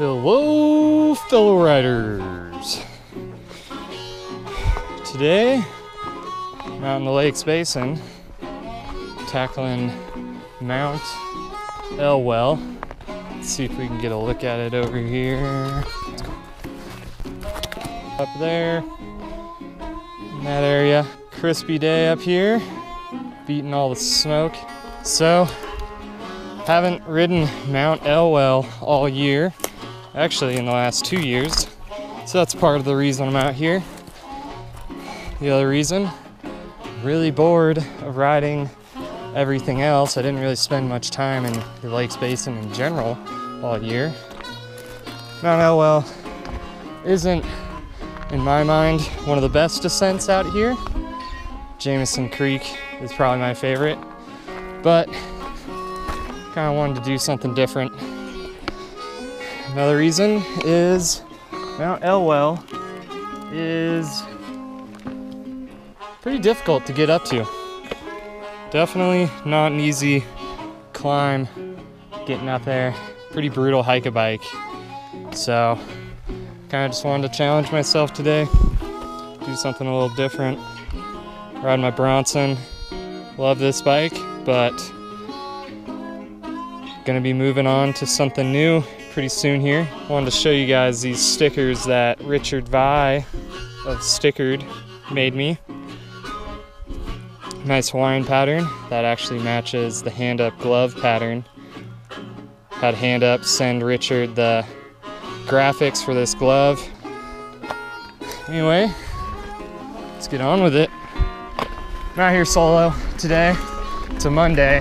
Hello, fellow riders. Today, I'm out in the Lakes Basin, tackling Mount Elwell. Let's see if we can get a look at it over here. Up there, in that area. Crispy day up here, beating all the smoke. So, haven't ridden Mount Elwell all year. Actually in the last 2 years. So that's part of the reason I'm out here. The other reason, really bored of riding everything else. I didn't really spend much time in the Lakes Basin in general all year. Mount Elwell isn't, in my mind, one of the best descents out here. Jamison Creek is probably my favorite, but kind of wanted to do something different. Another reason is Mount Elwell is pretty difficult to get up to. Definitely not an easy climb getting up there. Pretty brutal hike-a-bike. So, kind of just wanted to challenge myself today. Do something a little different. Ride my Bronson. Love this bike, but gonna be moving on to something new pretty soon here. I wanted to show you guys these stickers that Richard Vai of Stickered made me. Nice Hawaiian pattern that actually matches the hand-up glove pattern. Had hand-up send Richard the graphics for this glove. Anyway, let's get on with it. I'm out here solo today. It's a Monday.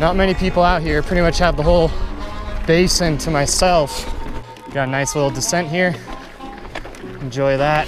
Not many people out here. Pretty much have the whole basin to myself. Got a nice little descent here. Enjoy that.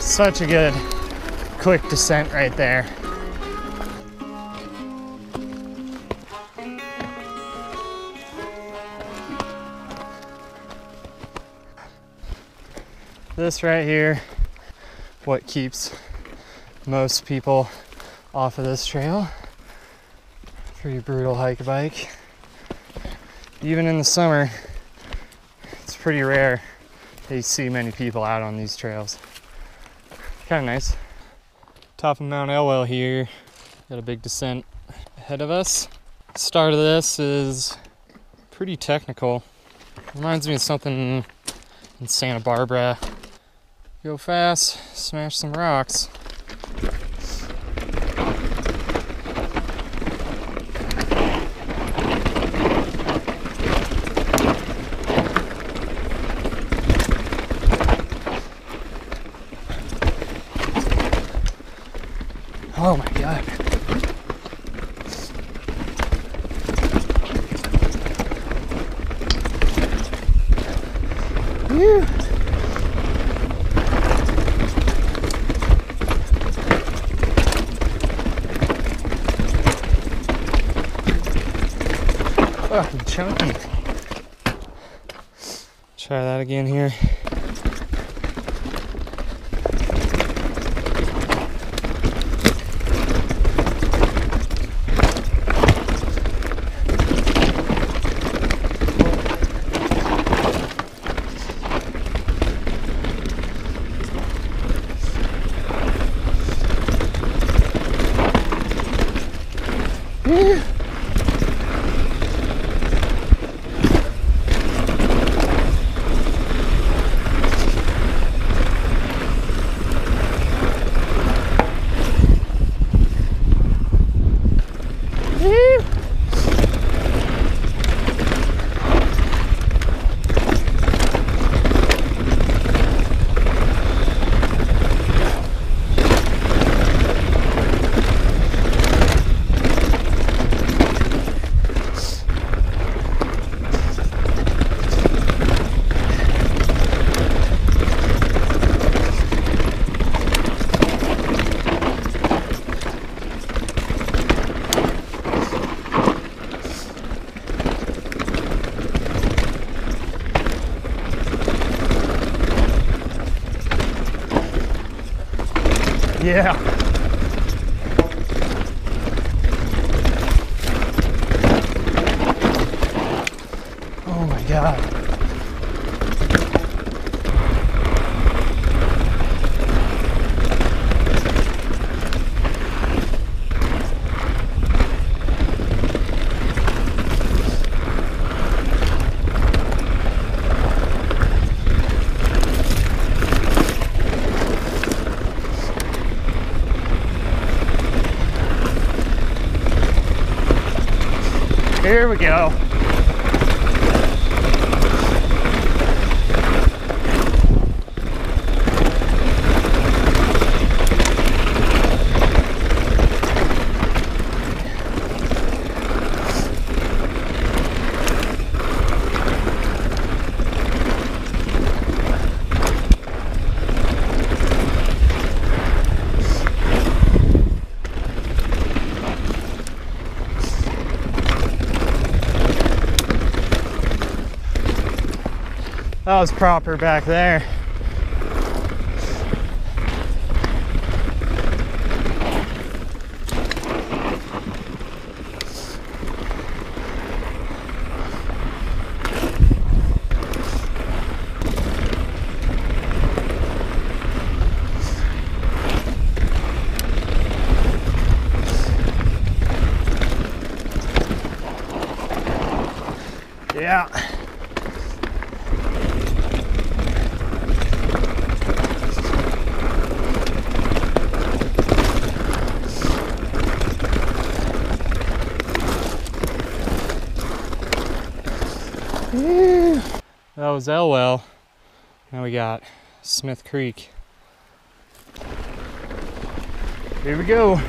Such a good quick descent right there. This right here, what keeps most people off of this trail. Pretty brutal hike-a-bike. Even in the summer, it's pretty rare that you see many people out on these trails. Kind of nice. Top of Mount Elwell here. Got a big descent ahead of us. Start of this is pretty technical. Reminds me of something in Santa Barbara. Go fast, smash some rocks. Oh my God. here. Fucking chunky. Try that again here. Yeah. Oh my God. Here we go. That was proper back there. Yeah. That was Elwell. Now we got Smith Creek. Here we go.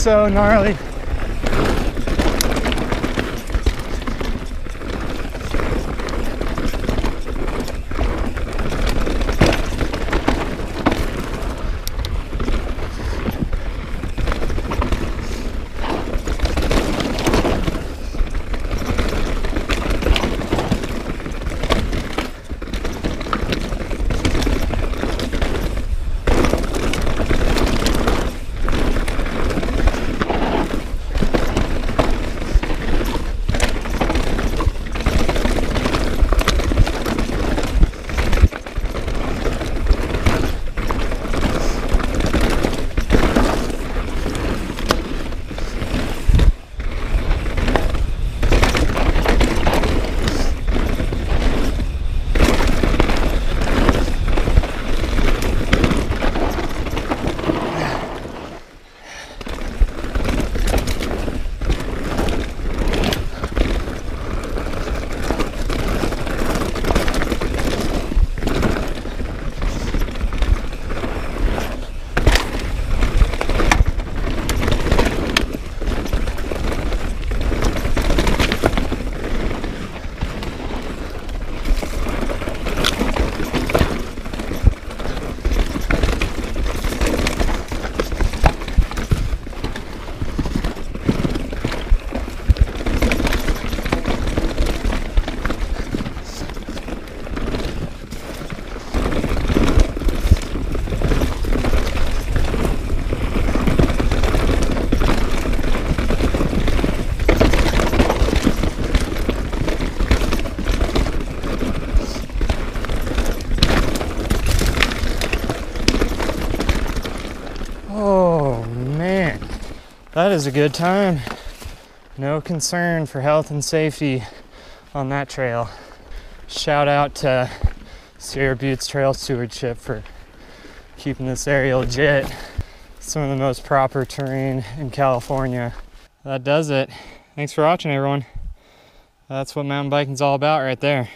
So gnarly. That is a good time. No concern for health and safety on that trail. Shout out to Sierra Buttes Trail Stewardship for keeping this area legit. Some of the most proper terrain in California. That does it. Thanks for watching, everyone. That's what mountain biking's all about right there.